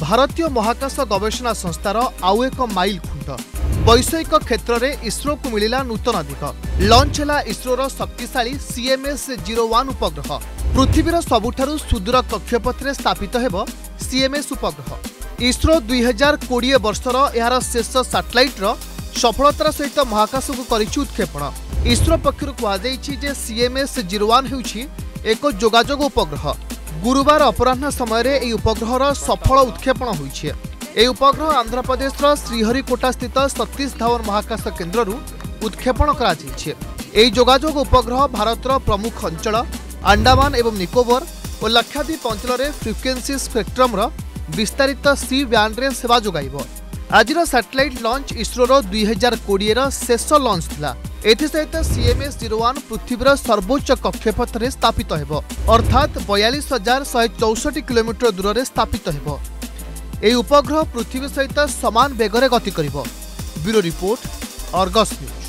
भारतीय महाकाश गवेषणा संस्थार आउ एक माइल खुंट वैषयिक क्षेत्र में इसरो को मिला नूतन दिग। लॉन्च है इसरोर शक्तिशाली सीएमएस 01 उपग्रह। पृथ्वीर सबुठारु सुदूर कक्षपथ में स्थापित हेबो सीएमएस उपग्रह। इसरो 2020 वर्षर यार शेष सैटेलाइट्र सफलतार सहित महाकाश को करिछि उत्क्षेपण। इसरो पक्षर कहुछि जे सीएमएस 01 हेउछि एक जोगाजोग उपग्रह। गुरुवार अपराह्न समय यह उपग्रहर सफल उत्क्षेपण होइछि। यह उपग्रह आंध्र प्रदेशर श्रीहरिकोटा स्थित सतीश धवन महाकाश केन्द्रु उत्क्षेपण करा जाइछि। एही जोगाजोग उपग्रह भारतर प्रमुख अंचल अंडमान एवं निकोबर और लक्षाद्वीप अंचल में फ्रिक्वेन्सी स्पेक्ट्रमर विस्तारित सी ब्याण्ड रे सेवा जोगाइब। आज सैटेलाइट लॉन्च इसरोर 2020 शेष लॉन्च थिला। एसहित सीएमएस 01 पृथ्वीर सर्वोच्च कक्षपथ में स्थापित हेब अर्थात 42,164 किलोमीटर दूर से स्थापित हेब। यह उपग्रह पृथ्वी सहित समान वेगर गति करिब। Bureau report, Argus news.